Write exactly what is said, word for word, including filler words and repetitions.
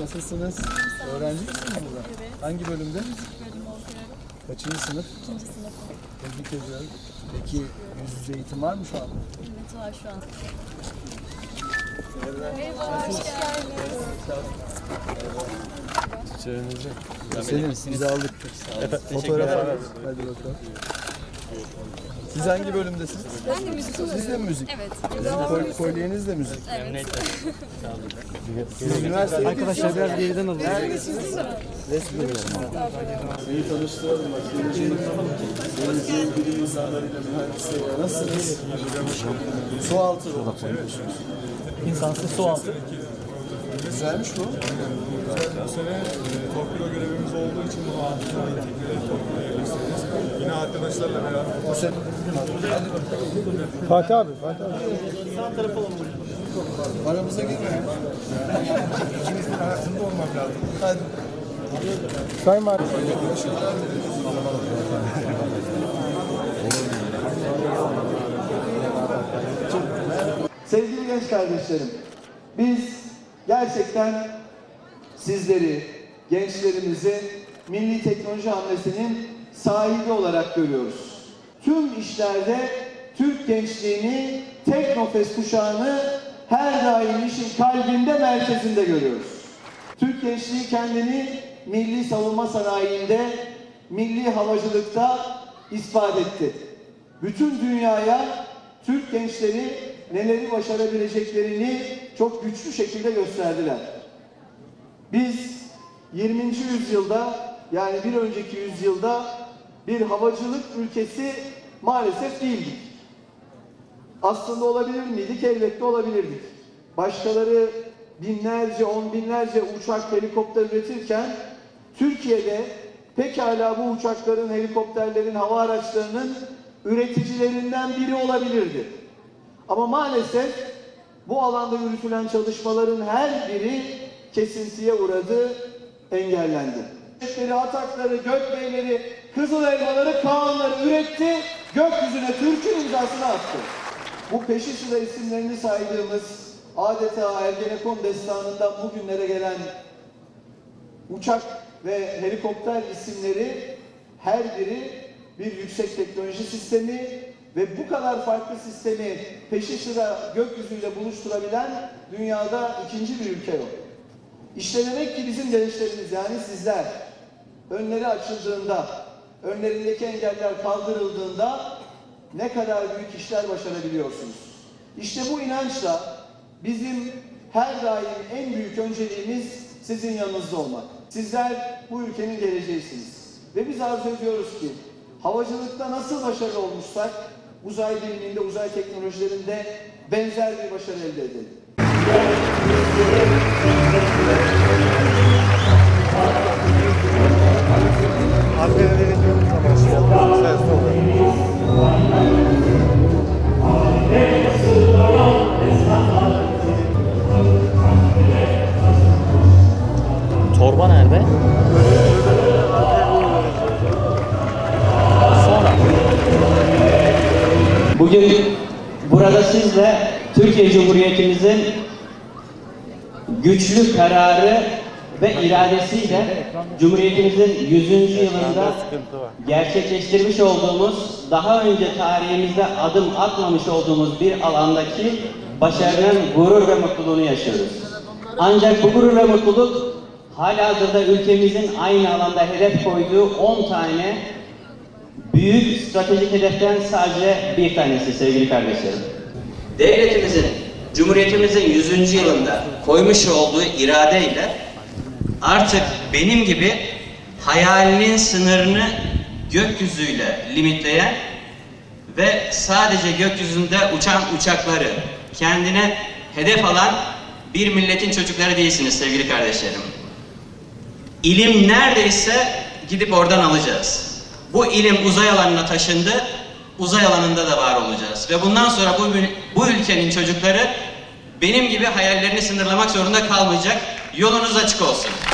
Nasılsınız? Öğrenci misiniz burada? Evet. Hangi bölümde? Müzik bölümü okuyorum. Kaçıncı sınıf? İkinci sınıf. Tebrik ediyorum. Peki yüz yüze eğitim var mı şu an? Evet, var şu an. Merhaba, hoş geldiniz. Çiçeğinizi. Senin, bizi aldık. Fotoğraf alalım. Hadi bakalım. Siz hangi bölümdesiniz? Ben de müzik. Siz de müzik? Evet. Sizin kolyeniz de müzik. Evet. Siz üniversiteye arkadaşlar biraz geriden alın. Neredesiniz? Resmi bölüm. Seni tanıştıralım. Denizliğin bilim insanlarıyla mühendisliğe nasılsınız? Su altı rolü. İnsansız su altı. Güzelmiş bu. Bu sene torpilo görevimiz olduğu için bu antrenman teknikleri torpiloya gösteririz. Yine arkadaşlarla beraber. Sen... Fatih abi, Fatih abi. Sağ tarafa olalım. Aramıza girmeyin. İkimizin arasında olmak lazım. Hadi. Sayın Mart. Sevgili genç kardeşlerim, biz gerçekten sizleri, gençlerimizi milli teknoloji hamlesinin sahibi olarak görüyoruz. Tüm işlerde Türk gençliğini, Teknofest kuşağını her daim işin kalbinde, merkezinde görüyoruz. Türk gençliği kendini milli savunma sanayiinde, milli havacılıkta ispat etti. Bütün dünyaya Türk gençleri neleri başarabileceklerini çok güçlü şekilde gösterdiler. Biz yirminci yüzyılda, yani bir önceki yüzyılda bir havacılık ülkesi maalesef değildik. Aslında olabilir miydik? Elbette olabilirdik. Başkaları binlerce, on binlerce uçak, helikopter üretirken Türkiye'de pekala bu uçakların, helikopterlerin, hava araçlarının üreticilerinden biri olabilirdi. Ama maalesef bu alanda yürütülen çalışmaların her biri kesintiye uğradı, engellendi. Atakları, Gökbeyleri, Kızıl Elmaları, Kağanları üretti, gökyüzüne Türk'ün imzasını attı. Bu peşi sıra isimlerini saydığımız adeta Ergenekon destanından bugünlere gelen uçak ve helikopter isimleri her biri bir yüksek teknoloji sistemi ve bu kadar farklı sistemi peşi sıra gökyüzüyle buluşturabilen dünyada ikinci bir ülke yok. İşte demek ki bizim gençlerimiz, yani sizler, önleri açıldığında, önlerindeki engeller kaldırıldığında ne kadar büyük işler başarabiliyorsunuz. İşte bu inançla bizim her daim en büyük önceliğimiz sizin yanınızda olmak. Sizler bu ülkenin geleceğisiniz. Ve biz arzu ediyoruz ki havacılıkta nasıl başarılı olmuşsak, uzay biliminde, uzay teknolojilerinde benzer bir başarı elde edelim. Torba nerede? Bugün burada sizle Türkiye Cumhuriyetimizin güçlü kararı ve iradesiyle Cumhuriyetimizin yüzüncü yılında gerçekleştirmiş olduğumuz, daha önce tarihimizde adım atmamış olduğumuz bir alandaki başarının gurur ve mutluluğunu yaşıyoruz. Ancak bu gurur ve mutluluk halihazırda ülkemizin aynı alanda hedef koyduğu on tane büyük stratejik hedeften sadece bir tanesi sevgili kardeşlerim. Devletimizin, Cumhuriyetimizin yüzüncü yılında koymuş olduğu iradeyle artık benim gibi hayalinin sınırını gökyüzüyle limitleyen ve sadece gökyüzünde uçan uçakları kendine hedef alan bir milletin çocukları değilsiniz sevgili kardeşlerim. İlim neredeyse gidip oradan alacağız. Bu ilim uzay alanına taşındı, uzay alanında da var olacağız. Ve bundan sonra bu, bu ülkenin çocukları benim gibi hayallerini sınırlamak zorunda kalmayacak. Yolunuz açık olsun.